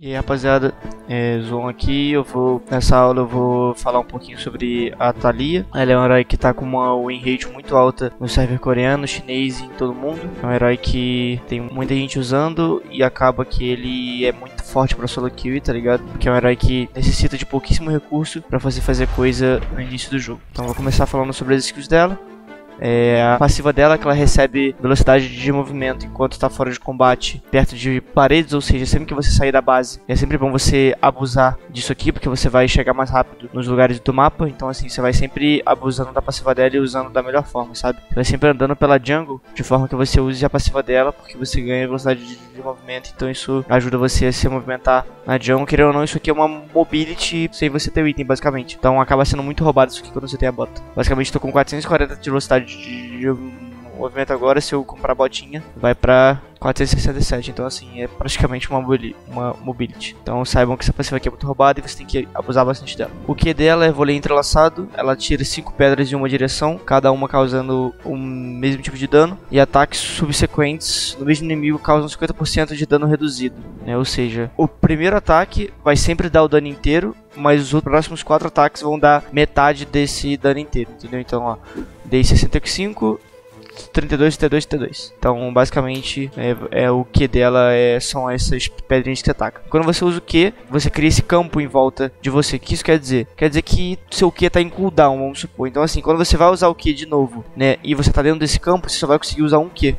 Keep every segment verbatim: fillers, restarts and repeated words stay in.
E aí rapaziada, é, Zon aqui, eu vou, nessa aula eu vou falar um pouquinho sobre a Taliyah. Ela é um herói que tá com uma win rate muito alta no server coreano, chinês e em todo mundo. É um herói que tem muita gente usando e acaba que ele é muito forte pra solo kill, tá ligado? Porque é um herói que necessita de pouquíssimo recurso pra fazer fazer coisa no início do jogo. Então eu vou começar falando sobre as skills dela. É, a passiva dela é que ela recebe velocidade de movimento enquanto está fora de combate, perto de paredes, ou seja, sempre que você sair da base, é sempre bom você abusar disso aqui, porque você vai chegar mais rápido nos lugares do mapa. Então assim, você vai sempre abusando da passiva dela e usando da melhor forma, sabe? Você vai sempre andando pela jungle, de forma que você use a passiva dela, porque você ganha velocidade de, de movimento, então isso ajuda você a se movimentar na jungle. Querendo ou não, isso aqui é uma mobility sem você ter o item, basicamente. Então acaba sendo muito roubado isso aqui quando você tem a bota. Basicamente estou com quatrocentos e quarenta de velocidade de movimento agora. Se eu comprar botinha, vai pra quatrocentos e sessenta e sete. Então assim, é praticamente uma, uma mobility. Então saibam que essa passiva aqui é muito roubada e você tem que abusar bastante dela. O Q dela é vôlei entrelaçado. Ela tira cinco pedras de uma direção, cada uma causando o mesmo tipo de dano, e ataques subsequentes no mesmo inimigo causam cinquenta por cento de dano reduzido, né? Ou seja, o primeiro ataque vai sempre dar o dano inteiro, mas os outros próximos quatro ataques vão dar metade desse dano inteiro, entendeu? Então ó, dei sessenta e cinco, trinta e dois, trinta e dois, trinta e dois. Então basicamente é, é o Q dela é, são essas pedrinhas que você ataca. Quando você usa o Q, você cria esse campo em volta de você. O que isso quer dizer? Quer dizer que seu Q tá em cooldown, vamos supor. Então assim, quando você vai usar o Q de novo, né, e você tá dentro desse campo, você só vai conseguir usar um Q,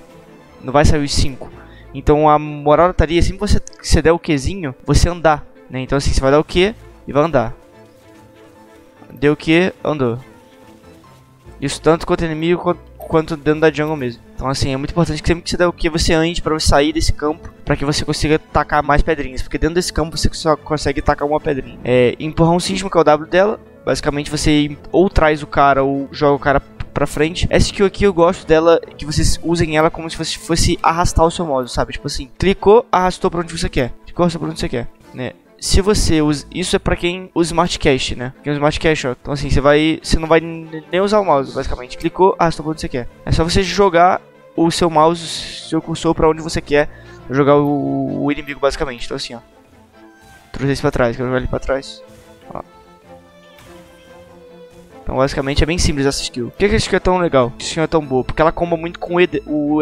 não vai sair os cinco. Então a moral estaria, sempre que você, você der o Qzinho, você andar, né? Então assim, você vai dar o Q e vai andar. Deu o Q, andou. Isso tanto contra inimigo quanto, quanto dentro da jungle mesmo. Então assim, é muito importante que sempre que você der o Q, você ande pra você sair desse campo, pra que você consiga tacar mais pedrinhas, porque dentro desse campo você só consegue tacar uma pedrinha. É, empurrão sísmico, que é o W dela. Basicamente você ou traz o cara ou joga o cara pra frente. Essa skill aqui eu gosto dela, que vocês usem ela como se fosse, fosse arrastar o seu modo, sabe? Tipo assim, clicou, arrastou pra onde você quer, clicou, arrastou pra onde você quer, né? Se você usa, isso é pra quem usa Smart Cash, né? Quem usa Smart Cash, ó. Então assim, você vai, você não vai nem usar o mouse, basicamente. Clicou, arrastou pra onde você quer. É só você jogar o seu mouse, o seu cursor pra onde você quer jogar o, o inimigo, basicamente. Então assim, ó. Trouxe isso pra trás, quero jogar ele pra trás. Ó. Então basicamente é bem simples essa skill. Por que, que essa skill é tão legal? Que essa skill é tão boa? Porque ela comba muito com o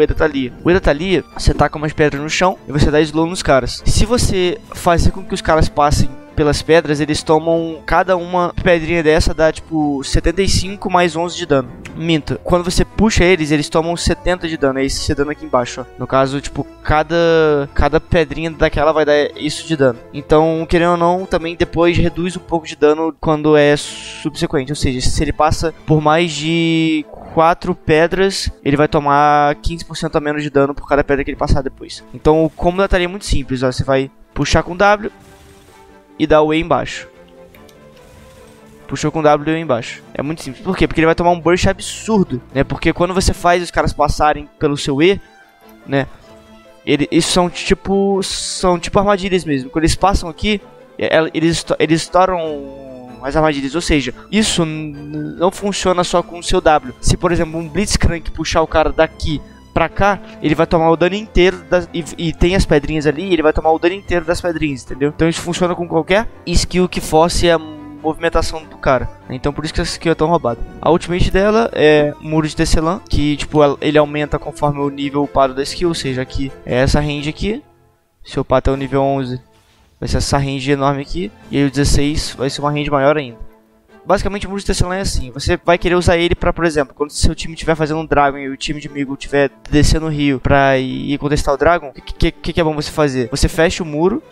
E da Taliyah. O E da Taliyah, você taca umas pedras no chão e você dá slow nos caras. Se você fazer com que os caras passem pelas pedras, eles tomam, cada uma pedrinha dessa dá tipo setenta e cinco mais onze de dano. Minto, quando você puxa eles, eles tomam setenta de dano, é esse dano aqui embaixo, ó. No caso, tipo, cada, cada pedrinha daquela vai dar isso de dano. Então, querendo ou não, também depois reduz um pouco de dano quando é subsequente. Ou seja, se ele passa por mais de quatro pedras, ele vai tomar quinze por cento a menos de dano por cada pedra que ele passar depois. Então, o combo da Taliyah é muito simples, ó. Você vai puxar com W e dá o E embaixo. Puxou com W e E embaixo. É muito simples. Por quê? Porque ele vai tomar um burst absurdo, né? Porque quando você faz os caras passarem pelo seu E, né? Ele, eles são tipo, são tipo armadilhas mesmo. Quando eles passam aqui, eles, eles estouram as armadilhas. Ou seja, isso não funciona só com o seu W. Se, por exemplo, um Blitzcrank puxar o cara daqui pra cá, ele vai tomar o dano inteiro das, e, e tem as pedrinhas ali, ele vai tomar o dano inteiro das pedrinhas, entendeu? Então isso funciona com qualquer skill que force a movimentação do cara. Então por isso que essa skill é tão roubada. A ultimate dela é muro de tecelã, que tipo, ele aumenta conforme o nível upado da skill. Ou seja, aqui é essa range aqui. Se eu upar até o nível onze, vai ser essa range enorme aqui. E aí o dezesseis vai ser uma range maior ainda. Basicamente o muro de tecelã é assim, você vai querer usar ele pra, por exemplo, quando seu time estiver fazendo um dragon e o time de inimigo estiver descendo o rio pra ir contestar o dragon, o que, que, que é bom você fazer? Você fecha o muro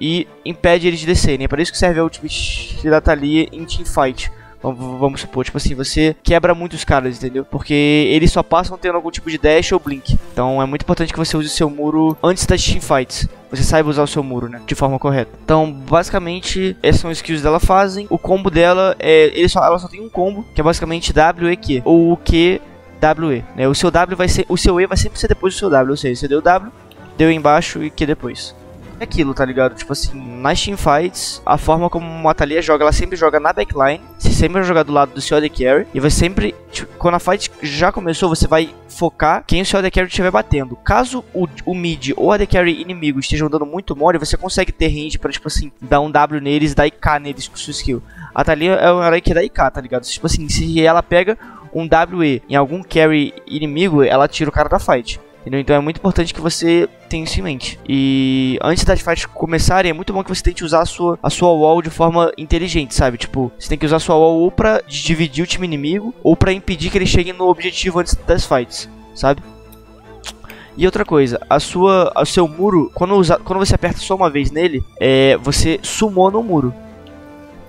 e impede eles de descerem, é para isso que serve a ultimate da Taliyah em teamfight. Vamos, vamos supor, tipo assim, você quebra muito os caras, entendeu? Porque eles só passam tendo algum tipo de dash ou blink. Então é muito importante que você use o seu muro antes das teamfights. Você saiba usar o seu muro, né? De forma correta. Então, basicamente, essas são as skills dela fazem. O combo dela, é, ele só, ela só tem um combo, que é basicamente W E Q. Ou Q, W E, né? O seu W vai ser, o seu E vai sempre ser depois do seu W. Ou seja, você deu W, deu embaixo e Q depois. É aquilo, tá ligado? Tipo assim, nas teamfights, a forma como a Taliyah joga, ela sempre joga na backline. Você sempre vai jogar do lado do seu A D Carry. E vai sempre, tipo, quando a fight já começou, você vai focar quem o seu A D Carry estiver batendo. Caso o, o mid ou A D Carry inimigo estejam dando muito mole, você consegue ter range pra, tipo assim, dar um W neles, dar I K neles com sua skill. A Taliyah é uma herói que dá I K, tá ligado? Tipo assim, se ela pega um W E em algum carry inimigo, ela tira o cara da fight. Entendeu? Então é muito importante que você tenha isso em mente. E antes das fights começarem, é muito bom que você tente usar a sua, a sua wall de forma inteligente, sabe? Tipo, você tem que usar a sua wall ou pra dividir o time inimigo, ou pra impedir que eles cheguem no objetivo antes das fights, sabe? E outra coisa, a sua, o seu muro, quando, usa, quando você aperta só uma vez nele, é, você sumona o muro.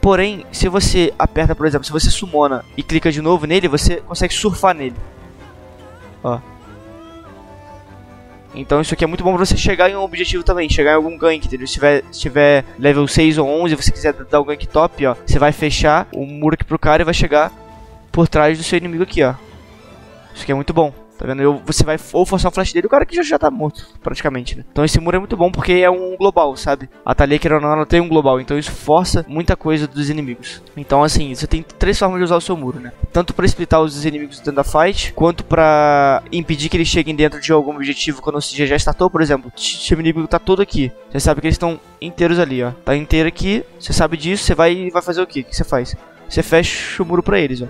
Porém, se você aperta, por exemplo, se você sumona e clica de novo nele, você consegue surfar nele. Ó. Então isso aqui é muito bom pra você chegar em um objetivo também, chegar em algum gank, entendeu? Se tiver, se tiver level seis ou onze e você quiser dar um gank top, ó, você vai fechar o muro aqui pro cara e vai chegar por trás do seu inimigo aqui, ó. Isso aqui é muito bom, tá vendo? Eu, você vai ou forçar um flash dele, o cara que já, já tá morto, praticamente, né? Então esse muro é muito bom porque é um global, sabe? A Taliyah, querendo ou não, ela tem um global, então isso força muita coisa dos inimigos. Então assim, você tem três formas de usar o seu muro, né? Tanto pra explitar os inimigos dentro da fight, quanto pra impedir que eles cheguem dentro de algum objetivo quando você já startou, por exemplo. O time inimigo tá todo aqui, você sabe que eles estão inteiros ali, ó. Tá inteiro aqui, você sabe disso, você vai, vai fazer o quê? O que você faz? Você fecha o muro pra eles, ó.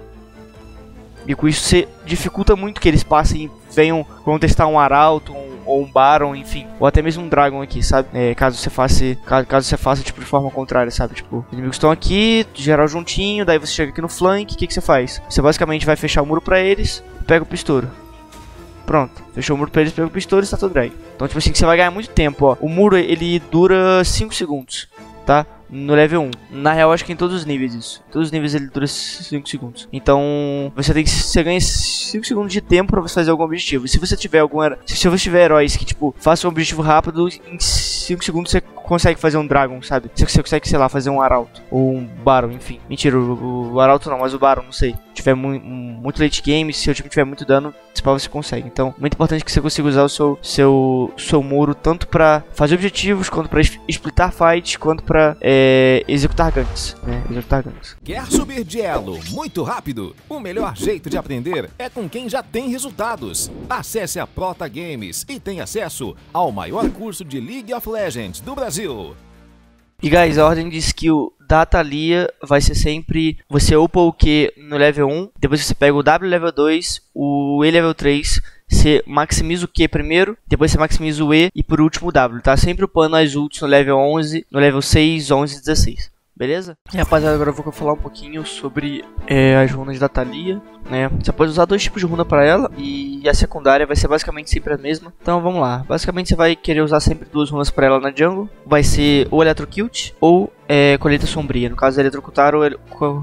E com isso você dificulta muito que eles passem e venham contestar um Arauto, um, ou um Baron, enfim. Ou até mesmo um Dragon aqui, sabe? É, caso você faça, caso, caso você faça tipo, de forma contrária, sabe? Tipo, os inimigos estão aqui, geral juntinho, daí você chega aqui no flank, o que, que você faz? Você basicamente vai fechar o muro pra eles, pega o pistouro. Pronto, fechou o muro pra eles, pega o pistouro e está tudo drag. Então tipo assim, que você vai ganhar muito tempo, ó. O muro, ele dura cinco segundos, tá? No level um. Na real, acho que em todos os níveis isso. Em todos os níveis ele dura cinco segundos. Então, você tem que... Você ganha cinco segundos de tempo pra você fazer algum objetivo. E se você tiver algum... Se você tiver heróis que, tipo, façam um objetivo rápido, em cinco segundos você consegue fazer um Dragon, sabe? Você consegue, sei lá, fazer um Arauto. Ou um Baron, enfim. Mentira, o, o Arauto não, mas o Baron, não sei. Se tiver mu muito late game, se o time tiver muito dano, você consegue. Então, muito importante que você consiga usar o seu, seu, seu muro, tanto pra fazer objetivos, quanto pra splitar fights, quanto pra... É, executar ganks, né? Executar ganks. Quer subir de elo muito rápido? O melhor jeito de aprender é com quem já tem resultados. Acesse a Prota Games e tenha acesso ao maior curso de League of Legends do Brasil. E guys, a ordem de skill da Taliyah vai ser sempre: você upa o Q no level um, depois você pega o W level dois, o E level três, você maximiza o Q primeiro, depois você maximiza o E e por último o W, tá? Sempre upando as ults no level onze, no level seis, onze e dezesseis, beleza? E rapaziada, agora eu vou falar um pouquinho sobre é, as runas da Taliyah, né? Você pode usar dois tipos de runa pra ela e a secundária vai ser basicamente sempre a mesma. Então vamos lá, basicamente você vai querer usar sempre duas runas pra ela na jungle. Vai ser ou Electrocute ou... É, colheita sombria, no caso eletrocutar ou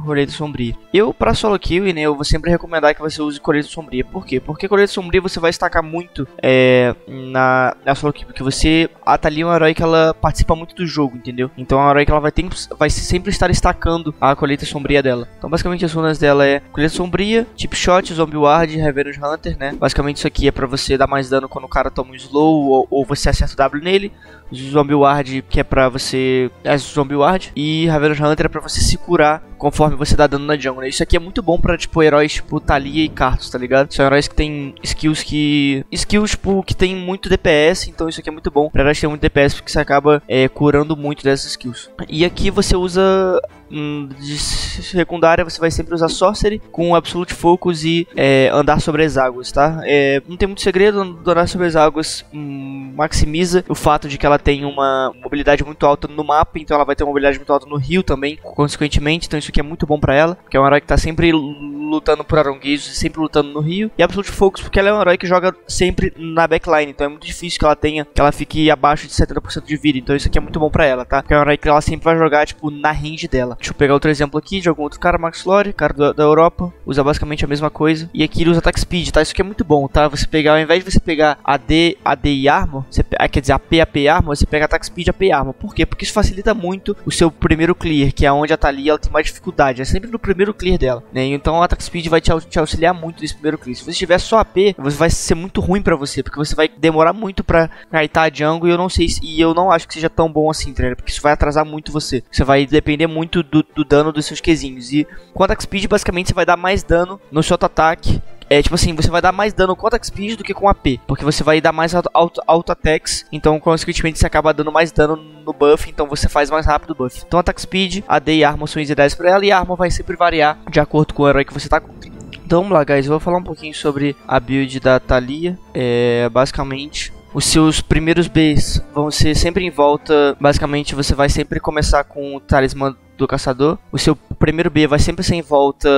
colheita sombria. Eu, pra solo kill, né, eu vou sempre recomendar que você use colheita sombria. Por quê? Porque colheita sombria você vai destacar muito é, na, na solo kill, porque você atalia é um herói que ela participa muito do jogo, entendeu? Então é um herói que ela vai, ter, vai sempre estar destacando a colheita sombria dela. Então basicamente as runas dela é colheita sombria, chip shot, zombie ward, revenge hunter, né? Basicamente isso aqui é pra você dar mais dano quando o cara toma um slow ou, ou você acerta o W nele. Zombie ward que é pra você... É zombie ward. E Revenge Hunter é pra você se curar conforme você dá dano na jungle, né? Isso aqui é muito bom pra, tipo, heróis tipo Taliyah e Karthus, tá ligado? São heróis que tem skills que... Skills, tipo, que tem muito D P S. Então isso aqui é muito bom pra heróis que tem muito D P S, porque você acaba é, curando muito dessas skills. E aqui você usa... De secundária você vai sempre usar Sorcery com Absolute Focus e é, andar sobre as águas, tá? É, não tem muito segredo, andar sobre as águas hum, maximiza o fato de que ela tem uma mobilidade muito alta no mapa, então ela vai ter uma mobilidade muito alta no rio também, consequentemente, então isso aqui é muito bom pra ela, porque é um herói que tá sempre lutando por aronguejos e sempre lutando no rio. E Absolute Focus porque ela é um herói que joga sempre na backline, então é muito difícil que ela tenha, que ela fique abaixo de setenta por cento de vida, então isso aqui é muito bom pra ela, tá? Porque é um herói que ela sempre vai jogar, tipo, na range dela. dela. Deixa eu pegar outro exemplo aqui de algum outro cara, Max Lore, cara da, da Europa, usa basicamente a mesma coisa. E aqui ele usa Attack Speed, tá? Isso aqui é muito bom, tá? Você pegar, ao invés de você pegar A D, A D e Armor, você, quer dizer, A P, A P e Armor, você pega Attack Speed, A P e Armor. Por quê? Porque isso facilita muito o seu primeiro clear, que é onde a Taliyah ela tem mais dificuldade, é sempre no primeiro clear dela, né? Então o Attack Speed vai te, te auxiliar muito nesse primeiro clear. Se você tiver só A P, vai ser muito ruim pra você, porque você vai demorar muito pra kaitar a jungle, e eu não sei, e eu não acho que seja tão bom assim, treino, porque isso vai atrasar muito você. Você vai depender muito do, do dano dos seus Qzinhos, e com Attack Speed basicamente você vai dar mais dano no seu auto-ataque. É, tipo assim, você vai dar mais dano com Attack Speed do que com A P, porque você vai dar mais auto-attacks, então, consequentemente, você acaba dando mais dano no buff, então você faz mais rápido o buff. Então, Attack Speed, A D e Armor são dez pra ela, e a Armor vai sempre variar de acordo com o herói que você tá contra. Então, vamos lá, guys, eu vou falar um pouquinho sobre a build da Taliyah, é, basicamente... Os seus primeiros Bs vão ser sempre em volta, basicamente você vai sempre começar com o Talismã do Caçador. O seu primeiro B vai sempre ser em volta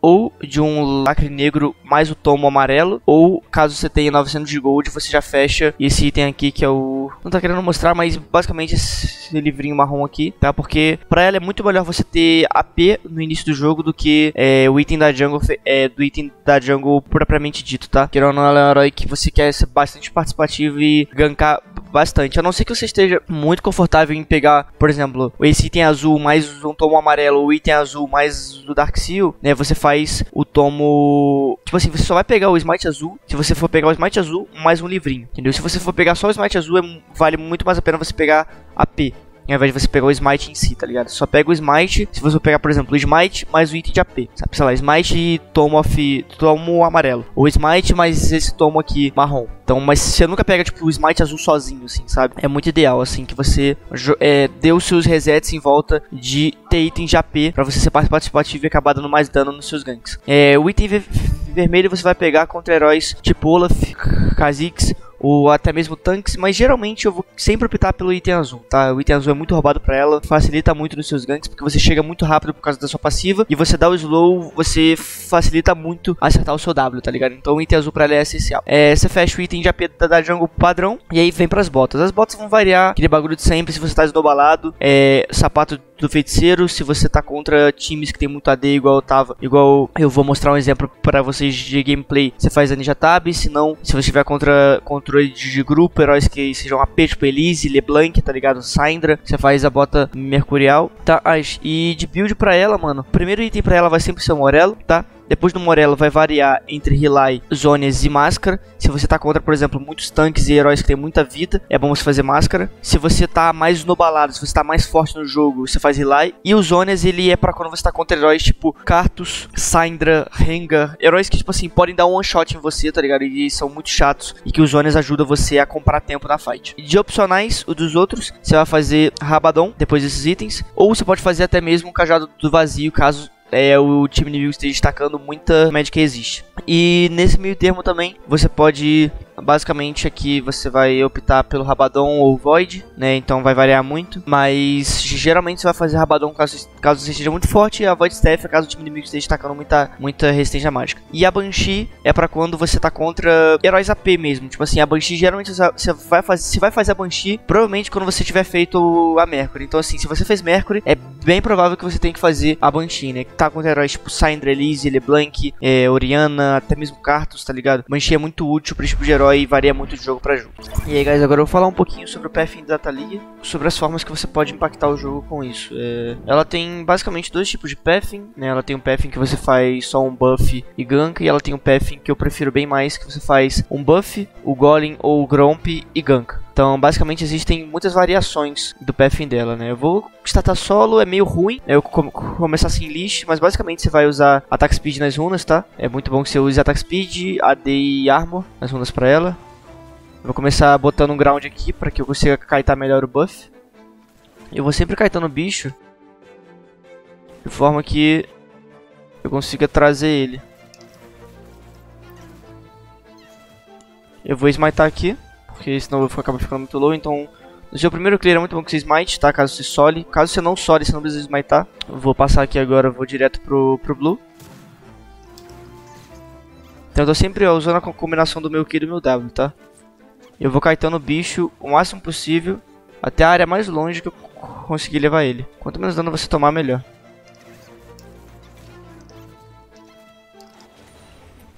ou de um Lacre Negro mais o Tomo Amarelo, ou caso você tenha novecentos de Gold, você já fecha esse item aqui que é o... Não tá querendo mostrar, mas basicamente esse livrinho marrom aqui, tá? Porque pra ela é muito melhor você ter A P no início do jogo do que é, o item da jungle, é, do item da jungle propriamente dito, tá? Porque ela é um herói que você quer ser bastante participativo e gankar bastante. A não ser que você esteja muito confortável em pegar, por exemplo, esse item azul mais um tomo amarelo, ou item azul mais do Dark Seal, né? Você faz o tomo... Tipo assim, você só vai pegar o Smite azul se você for pegar o Smite azul mais um livrinho, entendeu? Se você for pegar só o Smite azul, é... vale muito mais a pena você pegar A P, ao invés de você pegar o Smite em si, tá ligado? Você só pega o Smite, se você for pegar, por exemplo, o Smite mais o item de A P, sabe? Sei lá, Smite e tomo, af... tomo amarelo, ou Smite mais esse tomo aqui marrom. Então, mas você nunca pega, tipo, o Smite azul sozinho, assim, sabe? É muito ideal, assim, que você é, dê os seus resets em volta de ter itens de A P, pra você ser participativo e acabar dando mais dano nos seus ganks. É, o item vermelho você vai pegar contra heróis tipo Olaf, Kha'Zix, ou até mesmo tanques, mas geralmente eu vou sempre optar pelo item azul, tá? O item azul é muito roubado pra ela, facilita muito nos seus ganks, porque você chega muito rápido por causa da sua passiva, e você dá o slow, você facilita muito acertar o seu W, tá ligado? Então o item azul pra ela é essencial. É, você fecha o item de A P da jungle padrão, e aí vem pras botas. As botas vão variar, aquele bagulho de sempre, se você tá esnobalado, é, sapato do feiticeiro, se você tá contra times que tem muito A D, igual eu tava, igual eu vou mostrar um exemplo pra vocês de gameplay, você faz a Ninja Tab, se não, se você tiver contra... contra de grupo, heróis que sejam A P, tipo Elise, LeBlanc, tá ligado? Syndra, você faz a bota mercurial, tá? E de build pra ela, mano, o primeiro item pra ela vai sempre ser o Morello, tá? Depois do Morello vai variar entre Relay, Zones e Máscara. Se você tá contra, por exemplo, muitos tanques e heróis que tem muita vida, é bom você fazer Máscara. Se você tá mais esnobalado, se você tá mais forte no jogo, você faz Relay. E o Zones, ele é pra quando você tá contra heróis tipo Karthus, Syndra, Rengar. Heróis que, tipo assim, podem dar um one-shot em você, tá ligado? E são muito chatos. E que os Zones ajudam você a comprar tempo na fight. De opcionais, o dos outros, você vai fazer Rabadon, depois desses itens. Ou você pode fazer até mesmo o Cajado do Vazio, caso... É, o time inimigo esteja destacando muita magic que existe. E nesse meio termo também, você pode... Basicamente aqui você vai optar pelo Rabadon ou Void, né? Então vai variar muito, mas geralmente você vai fazer Rabadon caso, caso você esteja muito forte, e a Void Staff é caso o time inimigo esteja destacando muita, muita resistência mágica. E a Banshee é pra quando você tá contra heróis A P mesmo. Tipo assim, a Banshee geralmente você vai fazer, você vai fazer a Banshee provavelmente quando você tiver feito a Mercury. Então assim, se você fez Mercury, é bem provável que você tenha que fazer a Banshee, né? Tá contra heróis tipo Syndra, Elise, LeBlanc, é, Orianna, até mesmo Karthus, tá ligado? Banshee é muito útil pra esse tipo de herói e varia muito de jogo pra jogo. E aí, guys, agora eu vou falar um pouquinho sobre o Pathfinder da Taliyah, sobre as formas que você pode impactar o jogo com isso. É... Ela tem basicamente dois tipos de Pathfinder, né? Ela tem um Pathfinder que você faz só um buff e ganka, e ela tem um Pathfinder que eu prefiro bem mais, que você faz um buff, o Golem ou o Gromp e ganka. Então, basicamente, existem muitas variações do Pathfinder dela, né? Eu vou startar solo, é meio ruim, eu com começar sem list, mas basicamente você vai usar Attack Speed nas runas, tá? É muito bom que você use Attack Speed, A D e Armor nas runas pra ela. Vou começar botando um ground aqui para que eu consiga kaitar melhor o buff. Eu vou sempre kaitando o bicho de forma que eu consiga trazer ele. Eu vou smitar aqui, porque senão eu vou acabar ficando muito low. Então, no seu primeiro clear é muito bom que você smite, tá? Caso você sole. Caso você não sole, você não precisa smitar. Eu vou passar aqui agora, vou direto pro, pro blue. Então eu tô sempre ó, usando a combinação do meu Q e do meu W, tá? Eu vou kaitando o bicho o máximo possível, até a área mais longe que eu conseguir levar ele. Quanto menos dano você tomar, melhor.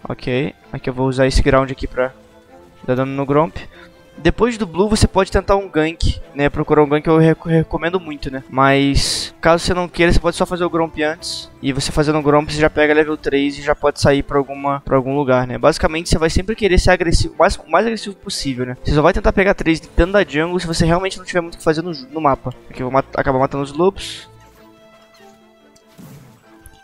Ok, aqui eu vou usar esse ground aqui pra dar dano no Gromp. Depois do Blue você pode tentar um gank, né? Procurar um gank eu rec recomendo muito, né? Mas caso você não queira, você pode só fazer o Gromp antes. E você fazendo o Gromp, você já pega level três e já pode sair pra, alguma, pra algum lugar, né? Basicamente você vai sempre querer ser agressivo, o mais, mais agressivo possível, né? Você só vai tentar pegar três dentro da jungle se você realmente não tiver muito o que fazer no, no mapa. Aqui eu vou mat acabar matando os lobos.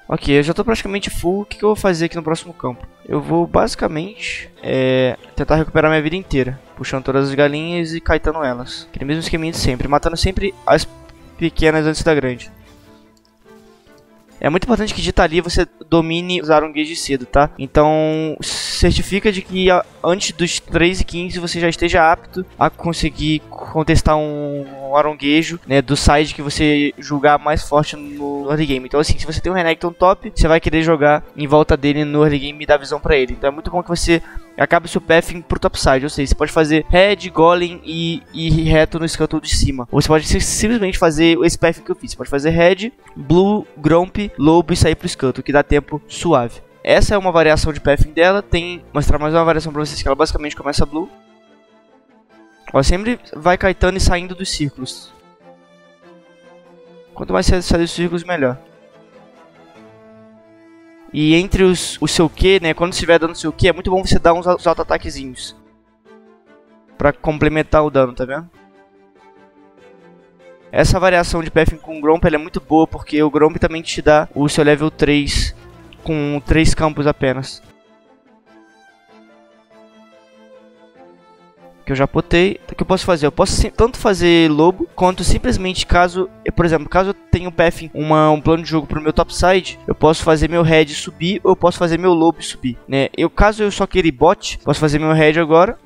Ok, eu já tô praticamente full. O que, que eu vou fazer aqui no próximo campo? Eu vou basicamente é, tentar recuperar minha vida inteira, puxando todas as galinhas e caetando elas. Aquele mesmo esqueminha de sempre, matando sempre as pequenas antes da grande. É muito importante que de Taliyah você domine usar um gauge cedo, tá? Então certifica de que antes dos três e quinze você já esteja apto a conseguir contestar um, um aronguejo, né, do side que você julgar mais forte no early game. Então assim, se você tem um Renekton top, você vai querer jogar em volta dele no early game e dar visão pra ele. Então é muito bom que você acabe seu pathing pro top side, ou seja, você pode fazer head, golem e, e reto no escanto de cima. Ou você pode simplesmente fazer esse pathing que eu fiz, você pode fazer head, blue, gromp, lobo e sair pro escanto, que dá tempo suave. Essa é uma variação de pathing dela. Tem, vou mostrar mais uma variação pra vocês, que ela basicamente começa blue. Ela sempre vai caetando e saindo dos círculos. Quanto mais você sair dos círculos, melhor. E entre os, o seu Q, né, quando estiver dando o seu Q, é muito bom você dar uns, uns auto-ataquezinhos pra complementar o dano, tá vendo? Essa variação de pathing com o Gromp ela é muito boa, porque o Gromp também te dá o seu level três com três campos apenas. Que eu já potei. O que eu posso fazer? Eu posso tanto fazer lobo, quanto simplesmente caso... Por exemplo, caso eu tenha um path, uma, um plano de jogo pro meu topside, eu posso fazer meu head subir, ou eu posso fazer meu lobo subir, né? Eu, caso eu só queira ir bot, posso fazer meu head agora.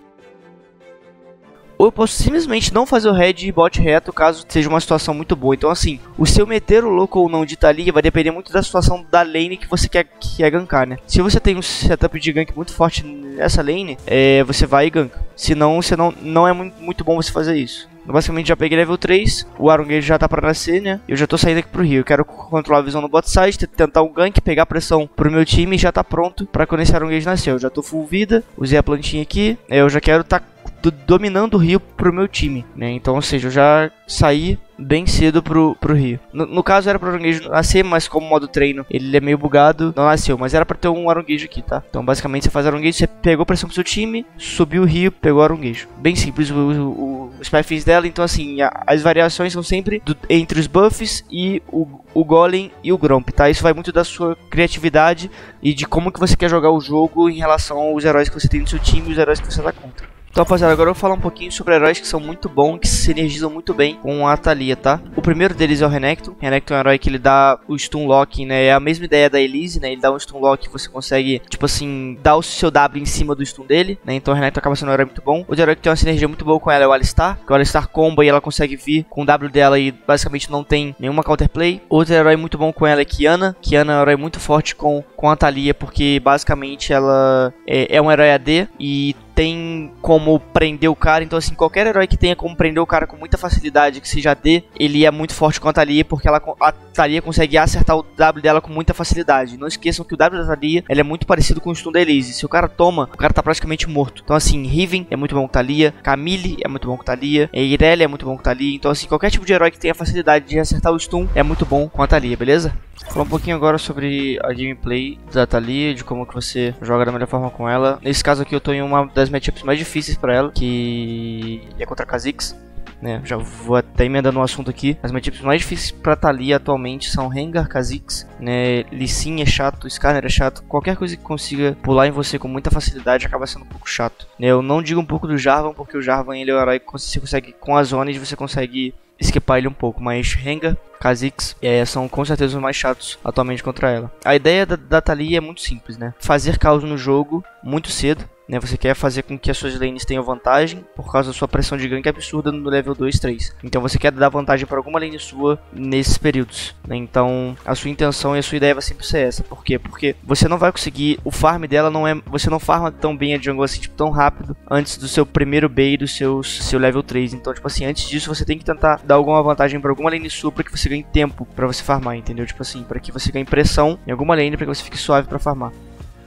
Ou eu posso simplesmente não fazer o head e bot reto, caso seja uma situação muito boa. Então assim, o seu meter o louco ou não de Taliyah vai depender muito da situação da lane que você quer, quer gankar, né? Se você tem um setup de gank muito forte nessa lane, é, você vai e ganka. Senão, você não, não é muito, muito bom você fazer isso. Eu basicamente já peguei level três, o Aronguejo já tá pra nascer, né? Eu já tô saindo aqui pro rio, eu quero controlar a visão no bot side, tentar um gank, pegar pressão pro meu time e já tá pronto pra quando esse Aronguejo nascer. Eu já tô full vida, usei a plantinha aqui, eu já quero tá Do, dominando o rio pro meu time, né? Então, ou seja, eu já saí bem cedo pro, pro rio. No, no caso era pro aronguejo nascer, mas como modo treino ele é meio bugado, não nasceu, mas era pra ter um aronguejo aqui, tá? Então basicamente você faz aronguejo, você pegou pressão pro seu time, subiu o rio, pegou o aronguejo. Bem simples o, o, os perfis dela. Então assim, a, as variações são sempre do, entre os buffs e o, o golem e o gromp, tá? Isso vai muito da sua criatividade e de como que você quer jogar o jogo em relação aos heróis que você tem no seu time e os heróis que você tá contra. Então rapaziada, agora eu vou falar um pouquinho sobre heróis que são muito bons, que se energizam muito bem com a Taliyah, tá? O primeiro deles é o Renekton. Renekton é um herói que ele dá o stun lock, né? É a mesma ideia da Elise, né? Ele dá um stun lock que você consegue, tipo assim, dar o seu W em cima do stun dele, né? Então o Renekton acaba sendo um herói muito bom. Outro herói que tem uma sinergia muito boa com ela é o Alistar, que o Alistar comba e ela consegue vir com o W dela e basicamente não tem nenhuma counterplay. Outro herói muito bom com ela é Qiyana. Qiyana é um herói muito forte com, com a Taliyah, porque basicamente ela é, é um herói A D e tem como prender o cara. Então assim, qualquer herói que tenha como prender o cara com muita facilidade, que seja A D, ele é muito forte com a Taliyah, porque ela, a Taliyah consegue acertar o W dela com muita facilidade. Não esqueçam que o W da Taliyah ele é muito parecido com o stun da Elise. Se o cara toma, o cara tá praticamente morto. Então assim, Riven é muito bom com Taliyah, Camille é muito bom com Taliyah, Irelia é muito bom com Taliyah. Então assim, qualquer tipo de herói que tenha facilidade de acertar o stun é muito bom com a Taliyah, beleza? Vou falar um pouquinho agora sobre a gameplay da Taliyah, de como que você joga da melhor forma com ela. Nesse caso aqui eu tô em uma das matchups mais difíceis pra ela, que é contra a Kha'Zix, né? Já vou até emendando um assunto aqui. As matchups mais difíceis pra Taliyah atualmente são Rengar, Kha'Zix, né? Lee Sin é chato, Skarner é chato. Qualquer coisa que consiga pular em você com muita facilidade acaba sendo um pouco chato, né? Eu não digo um pouco do Jarvan, porque o Jarvan ele é um herói que você consegue, com as zonas você consegue esquipar ele um pouco, mas Rengar, Kha'Zix é, são com certeza os mais chatos atualmente contra ela. A ideia da, da Taliyah é muito simples, né? Fazer caos no jogo muito cedo, né? Você quer fazer com que as suas lanes tenham vantagem por causa da sua pressão de gank absurda no level dois, três. Então você quer dar vantagem para alguma lane sua nesses períodos, né? Então a sua intenção e a sua ideia vai sempre ser essa. Por quê? Porque você não vai conseguir, o farm dela não é, você não farma tão bem a jungle assim, tipo, tão rápido antes do seu primeiro B e do seu, seu level três. Então tipo assim, antes disso você tem que tentar dar alguma vantagem para alguma lane sua, para que você ganhe tempo para você farmar, entendeu? Tipo assim, para que você ganhe pressão em alguma lane, para que você fique suave para farmar.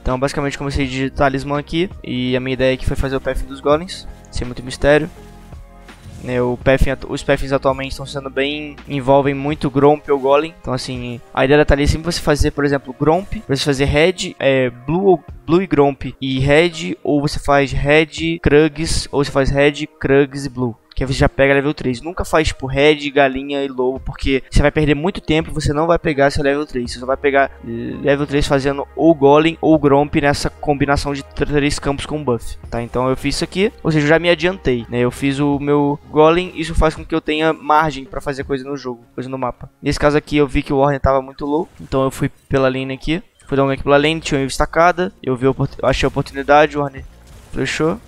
Então basicamente comecei de talismã aqui, e a minha ideia aqui foi fazer o path dos golems, sem muito mistério. O path, os paths atualmente estão sendo bem, envolvem muito Gromp ou Golem. Então assim, a ideia da Taliyah é sempre você fazer, por exemplo, Gromp, você fazer Red, é, Blue, Blue e Gromp e Red, ou você faz Red, Krugs, ou você faz Red, Krugs e Blue, que aí você já pega level três. Nunca faz tipo Red, Galinha e Lobo, porque você vai perder muito tempo, você não vai pegar seu level três. Você só vai pegar level três fazendo ou Golem ou Gromp nessa combinação de três campos com buff, tá? Então eu fiz isso aqui, ou seja, eu já me adiantei, né? Eu fiz o meu Golem, isso faz com que eu tenha margem pra fazer coisa no jogo, coisa no mapa. Nesse caso aqui eu vi que o Ornn tava muito low, então eu fui pela lane aqui, fui dar um gank pela lane, tinha uma estacada, eu vi, achei a oportunidade, o Ornn flechou.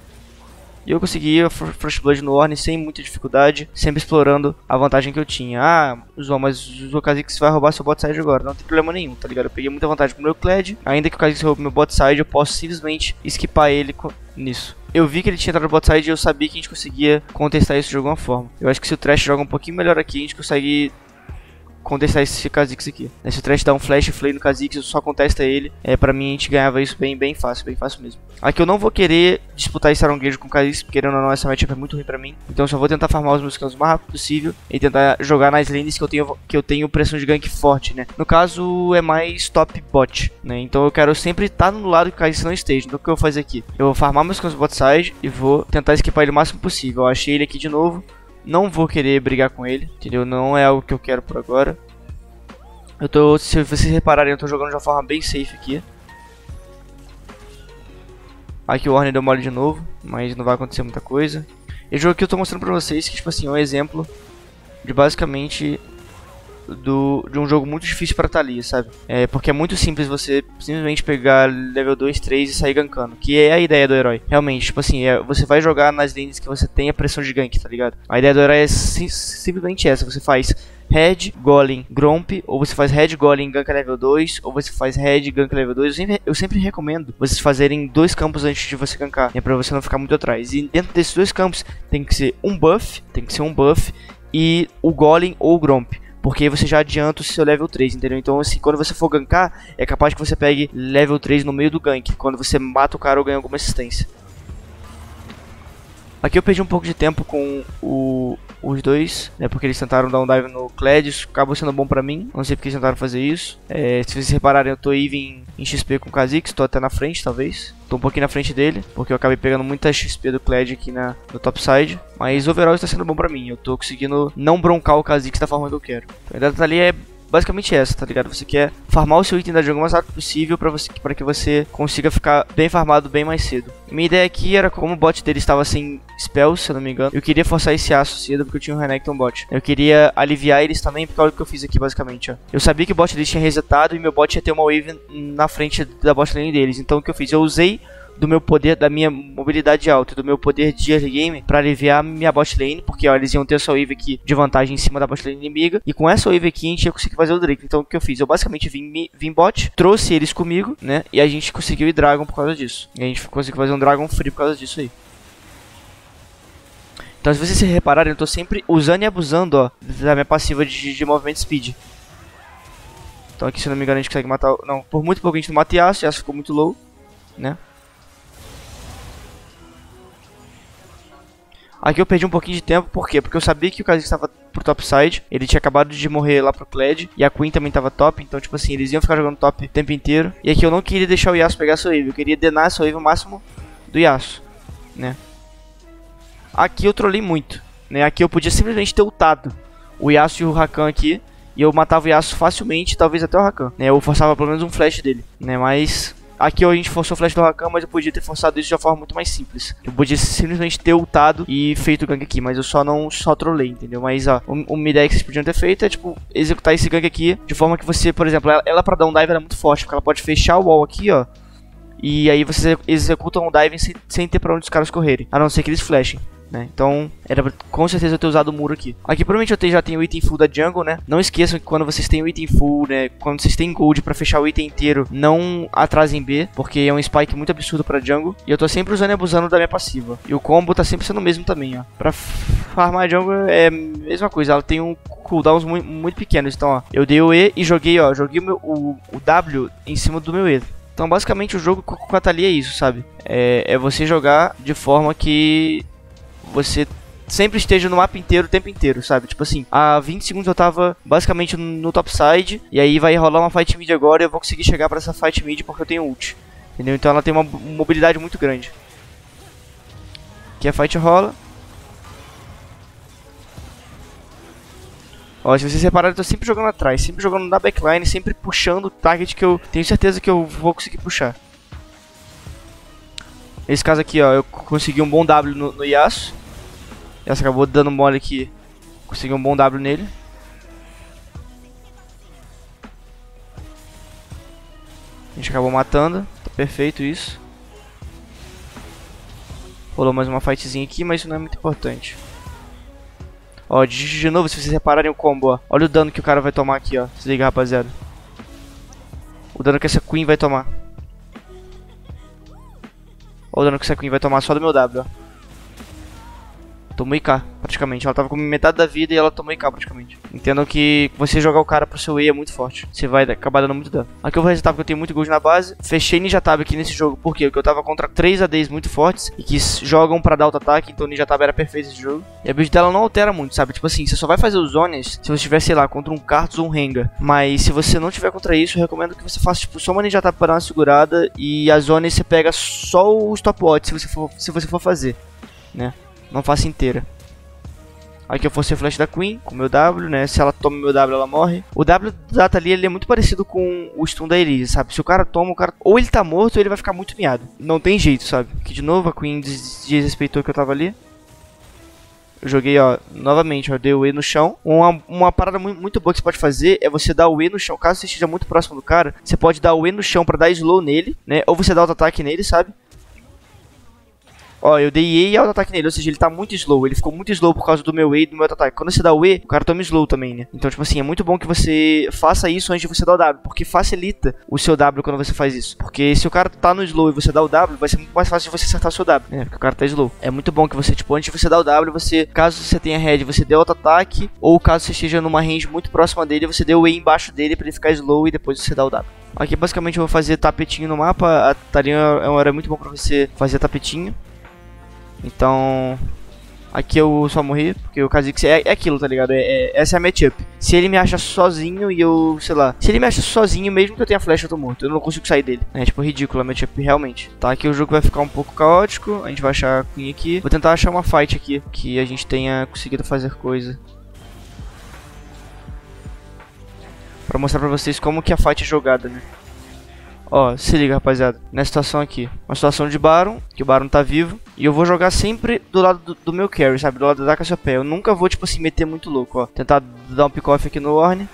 E eu consegui a Frostblood no Ornn sem muita dificuldade, sempre explorando a vantagem que eu tinha. Ah, Zon, mas o Kha'Zix vai roubar seu bot side agora. Não tem problema nenhum, tá ligado? Eu peguei muita vantagem pro meu Kled. Ainda que o Kha'Zix roube meu bot side, eu posso simplesmente esquipar ele nisso. Eu vi que ele tinha entrado no bot side e eu sabia que a gente conseguia contestar isso de alguma forma. Eu acho que se o Thresh joga um pouquinho melhor aqui, a gente consegue contestar esse Kha'Zix aqui. Se o Thresh dá um flash flay no Kha'Zix, eu só contesta ele. É, pra mim a gente ganhava isso bem, bem fácil, bem fácil mesmo. Aqui eu não vou querer disputar esse aronguejo com o Kha'Zix, porque querendo ou não, essa matchup é muito ruim pra mim. Então eu só vou tentar farmar os meus canos o mais rápido possível e tentar jogar nas lanes que eu tenho, que eu tenho pressão de gank forte, né? No caso, é mais top bot, né? Então eu quero sempre estar no lado que o Kha'Zix não esteja. Então o que eu vou fazer aqui? Eu vou farmar meus canos bot side e vou tentar esquipar ele o máximo possível. Eu achei ele aqui de novo. Não vou querer brigar com ele, entendeu? Não é algo que eu quero por agora. Eu tô, se vocês repararem, eu tô jogando de uma forma bem safe aqui. Aqui o Ornn deu mole de novo, mas não vai acontecer muita coisa. Esse jogo aqui eu tô mostrando pra vocês que, tipo assim, é um exemplo de basicamente do, de um jogo muito difícil pra Taliyah, sabe? É, porque é muito simples você simplesmente pegar level dois, três e sair gankando, que é a ideia do herói. Realmente, tipo assim, é, você vai jogar nas lanes que você tem a pressão de gank, tá ligado? A ideia do herói é si simplesmente essa, você faz Red, Golem, Gromp, ou você faz Red, Golem, gank level dois, ou você faz Red, gank level dois. Eu sempre, eu sempre recomendo vocês fazerem dois campos antes de você gankar, é pra você não ficar muito atrás. E dentro desses dois campos tem que ser um buff, tem que ser um buff e o Golem ou o Gromp, porque você já adianta o seu level três, entendeu? Então assim, quando você for gankar, é capaz que você pegue level três no meio do gank, quando você mata o cara ou ganha alguma assistência. Aqui eu perdi um pouco de tempo com o, os dois, né? Porque eles tentaram dar um dive no Kled, isso acabou sendo bom pra mim. Não sei porque eles tentaram fazer isso. É, se vocês repararem, eu tô even em X P com o Kha'Zix, tô até na frente, talvez. Tô um pouquinho na frente dele, porque eu acabei pegando muita X P do Kled aqui na, no topside. Mas overall está sendo bom pra mim, eu tô conseguindo não broncar o Kha'Zix da forma que eu quero. A ideia da Taliyah é basicamente essa, tá ligado? Você quer farmar o seu item da jungle o mais rápido possível pra, você, pra que você consiga ficar bem farmado bem mais cedo. Minha ideia aqui era, como o bot dele estava sem spells, se eu não me engano, eu queria forçar esse aço cedo porque eu tinha um Renekton bot. Eu queria aliviar eles também, porque olha o que eu fiz aqui basicamente, ó. Eu sabia que o bot deles tinha resetado e meu bot ia ter uma wave na frente da bot lane deles. Então o que eu fiz? Eu usei do meu poder, da minha mobilidade alta, do meu poder de early game, pra aliviar minha bot lane, porque ó, eles iam ter essa wave aqui de vantagem em cima da bot lane inimiga, e com essa wave aqui a gente ia conseguir fazer o Drake. Então o que eu fiz? Eu basicamente vim, vim bot, trouxe eles comigo, né, e a gente conseguiu ir Dragon por causa disso, e a gente conseguiu fazer um Dragon Free por causa disso aí. Então se vocês se repararem, eu tô sempre usando e abusando, ó, da minha passiva de, de movimento speed. Então aqui, se não me engano, a gente consegue matar, não, por muito pouco a gente não mata Yasuo, Yasuo ficou muito low, né. Aqui eu perdi um pouquinho de tempo, por quê? Porque eu sabia que o Kha'Zix estava pro topside, ele tinha acabado de morrer lá pro Kled, e a Queen também tava top, então tipo assim, eles iam ficar jogando top o tempo inteiro. E aqui eu não queria deixar o Yasuo pegar a sua wave, eu queria denar a sua wave o máximo do Yasuo, né. Aqui eu trolei muito, né, aqui eu podia simplesmente ter ultado o Yasuo e o Rakan aqui, e eu matava o Yasuo facilmente, talvez até o Rakan, né, eu forçava pelo menos um flash dele, né, mas... Aqui a gente forçou o flash do Rakan, mas eu podia ter forçado isso de uma forma muito mais simples. Eu podia simplesmente ter ultado e feito o gank aqui, mas eu só não só trolei, entendeu? Mas ó, uma ideia que vocês podiam ter feito é tipo executar esse gank aqui de forma que você, por exemplo, ela, ela pra dar um dive ela é muito forte, porque ela pode fechar o wall aqui, ó. E aí vocês executam o dive sem, sem ter pra onde os caras correrem, a não ser que eles flashem, né? Então era pra, com certeza, eu ter usado o muro aqui. Aqui provavelmente eu te, já tenho o item full da jungle, né? Não esqueçam que quando vocês têm o item full, né, quando vocês têm gold pra fechar o item inteiro, não atrasem B, porque é um spike muito absurdo pra jungle. E eu tô sempre usando e abusando da minha passiva, e o combo tá sempre sendo o mesmo também, ó. Pra farmar a jungle é a mesma coisa, ela tem um cooldowns muito, muito pequenos. Então ó, eu dei o E e joguei, ó, joguei o, meu, o, o W em cima do meu E, Então basicamente o jogo com a Taliyah é isso, sabe? É, é você jogar de forma que você sempre esteja no mapa inteiro, o tempo inteiro, sabe? Tipo assim, há vinte segundos eu tava basicamente no topside, e aí vai rolar uma fight mid agora e eu vou conseguir chegar pra essa fight mid porque eu tenho ult. Entendeu? Então ela tem uma mobilidade muito grande. Aqui a fight rola. Ó, se vocês repararem, eu tô sempre jogando atrás, sempre jogando na backline, sempre puxando o target que eu tenho certeza que eu vou conseguir puxar. Nesse caso aqui, ó, eu consegui um bom W no, no Yasuo. Yasuo acabou dando mole aqui, consegui um bom W nele. A gente acabou matando, tá perfeito isso. Rolou mais uma fightzinha aqui, mas isso não é muito importante. Ó, de, de novo, se vocês repararem o combo, ó. Olha o dano que o cara vai tomar aqui, ó. Se liga, rapaziada. O dano que essa Queen vai tomar. Ó, o dano que essa Queen vai tomar só do meu W, ó. Tomou I K, praticamente. Ela tava com metade da vida e ela tomou I K, praticamente. Entendam que você jogar o cara pro seu E é muito forte. Você vai acabar dando muito dano. Aqui eu vou resetar porque eu tenho muito gold na base. Fechei Ninja Tab aqui nesse jogo. Por quê? Porque eu tava contra três A Ds muito fortes e que jogam pra dar auto-ataque. Então Ninja Tab era perfeito esse jogo. E a build dela não altera muito, sabe? Tipo assim, você só vai fazer os zones se você tiver, sei lá, contra um Karthus ou um Rengar. Mas se você não tiver contra isso, eu recomendo que você faça, tipo, só uma Ninja Tab pra dar uma segurada. E as zones você pega só os top odds se você for, se você for fazer, né? Não faço inteira. Aqui eu forcei o flash da Queen com meu W, né? Se ela toma meu W, ela morre. O W da Taliyah, ele é muito parecido com o stun da Irelia, sabe? Se o cara toma, o cara ou ele tá morto ou ele vai ficar muito miado. Não tem jeito, sabe? Aqui de novo a Queen desrespeitou que eu tava ali. Eu joguei, ó, novamente, ó, dei o E no chão. Uma, uma parada mu muito boa que você pode fazer é você dar o E no chão. Caso você esteja muito próximo do cara, você pode dar o E no chão pra dar slow nele, né? Ou você dá auto-ataque nele, sabe? Ó, eu dei E e auto-ataque nele, ou seja, ele tá muito slow, ele ficou muito slow por causa do meu E e do meu auto-ataque. Quando você dá o E, o cara toma slow também, né? Então, tipo assim, é muito bom que você faça isso antes de você dar o W, porque facilita o seu W quando você faz isso. Porque se o cara tá no slow e você dá o W, vai ser muito mais fácil de você acertar o seu W, né? Porque o cara tá slow. É muito bom que você, tipo, antes de você dar o W, você, caso você tenha head, você dê auto-ataque, ou caso você esteja numa range muito próxima dele, você dê o E embaixo dele pra ele ficar slow e depois você dá o W. Aqui, basicamente, eu vou fazer tapetinho no mapa. A Taliyah é uma hora muito bom pra você fazer tapetinho. Então, aqui eu só morri, porque o Kha'Zix é, é aquilo, tá ligado? É, é, essa é a matchup. Se ele me acha sozinho e eu, sei lá, se ele me acha sozinho, mesmo que eu tenha flecha, eu tô morto. Eu não consigo sair dele. É tipo ridículo a matchup, realmente. Tá, aqui o jogo vai ficar um pouco caótico. A gente vai achar a Queen aqui. Vou tentar achar uma fight aqui, que a gente tenha conseguido fazer coisa. Pra mostrar pra vocês como que a fight é jogada, né? Ó, se liga, rapaziada, nessa situação aqui. Uma situação de Baron, que o Baron tá vivo. E eu vou jogar sempre do lado do, do meu carry, sabe? Do lado da Cassiopeia. Eu nunca vou, tipo assim, meter muito louco, ó. Tentar dar um pick-off aqui no Ornn.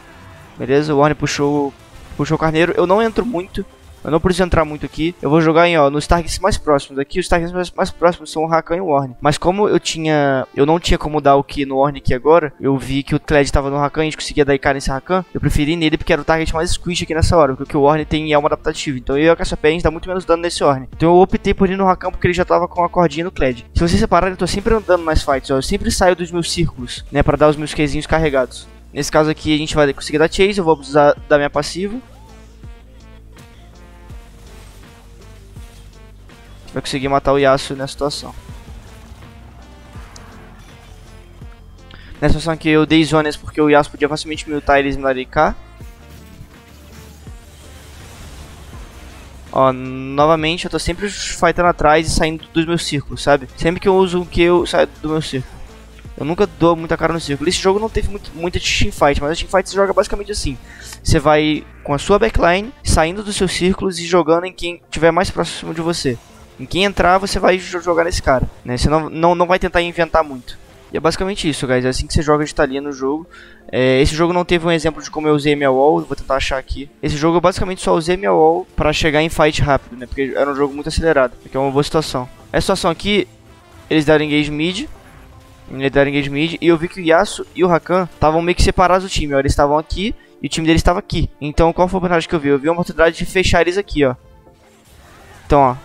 Beleza? O Ornn puxou, puxou o carneiro. Eu não entro muito. Eu não preciso entrar muito aqui. Eu vou jogar em, ó, nos targets mais próximos. Aqui os targets mais, mais próximos são o Rakan e o Ornn. Mas como eu tinha... Eu não tinha como dar o Q no Ornn aqui agora. Eu vi que o Kled tava no Rakan e a gente conseguia dar I K nesse Rakan. Eu preferi nele porque era o target mais squish aqui nessa hora. Porque o Ornn tem alma adaptativa. Então eu e a Cassiopeia, a gente dá muito menos dano nesse Ornn. Então eu optei por ir no Rakan porque ele já tava com a cordinha no Kled. Se vocês separarem, eu tô sempre andando nas fights, ó. Eu sempre saio dos meus círculos, né? Pra dar os meus Qzinhos carregados. Nesse caso aqui a gente vai conseguir dar chase. Eu vou precisar da minha passiva. Vai conseguir matar o Yasuo nessa situação. Nessa situação aqui eu dei zonas porque o Yasuo podia facilmente me ultar e eles me darem K. Ó, novamente eu tô sempre fightando atrás e saindo dos meus círculos, sabe? Sempre que eu uso o Q, eu saio do meu círculo. Eu nunca dou muita cara no círculo. Esse jogo não teve muito, muita teamfight, mas a teamfight se joga basicamente assim. Você vai com a sua backline, saindo dos seus círculos e jogando em quem estiver mais próximo de você. Em quem entrar, você vai jogar nesse cara, né? Você não, não, não vai tentar inventar muito. E é basicamente isso, guys. É assim que você joga de Taliyah no jogo. É, esse jogo não teve um exemplo de como eu usei minha wall. Vou tentar achar aqui. Esse jogo eu basicamente só usei minha wall pra chegar em fight rápido, né? Porque era um jogo muito acelerado. Aqui é uma boa situação. Essa situação aqui, eles deram engage mid. Eles deram engage mid. E eu vi que o Yasuo e o Rakan estavam meio que separados do time, ó. Eles estavam aqui e o time deles estava aqui. Então, qual foi a oportunidade que eu vi? Eu vi uma oportunidade de fechar eles aqui, ó. Então, ó.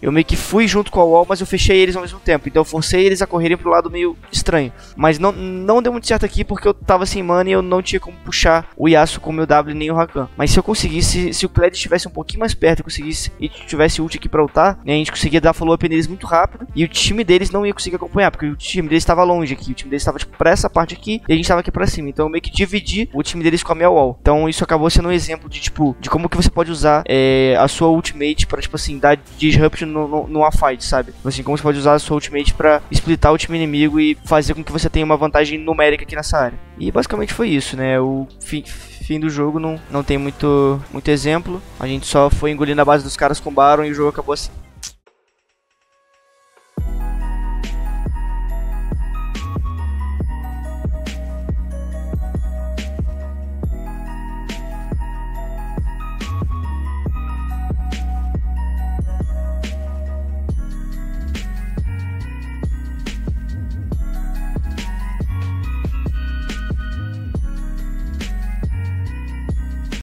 Eu meio que fui junto com a wall, mas eu fechei eles ao mesmo tempo. Então eu forcei eles a correrem pro lado meio estranho. Mas não, não deu muito certo aqui porque eu tava sem mana e eu não tinha como puxar o Yasuo com o meu W nem o Rakan. Mas se eu conseguisse, se o Kled estivesse um pouquinho mais perto, eu conseguisse e tivesse ult aqui pra ultar, né, a gente conseguia dar follow up neles muito rápido. E o time deles não ia conseguir acompanhar, porque o time deles tava longe aqui. O time deles tava tipo, pra essa parte aqui e a gente tava aqui pra cima. Então eu meio que dividi o time deles com a minha wall. Então isso acabou sendo um exemplo de tipo, de como que você pode usar é, a sua ultimate pra tipo assim, dar disruption No, no, numa fight, sabe? Assim, como você pode usar a sua ultimate pra splitar o time inimigo e fazer com que você tenha uma vantagem numérica aqui nessa área. E basicamente foi isso, né? O fim, fim do jogo não, não tem muito, muito exemplo. A gente só foi engolindo a base dos caras com Baron e o jogo acabou assim.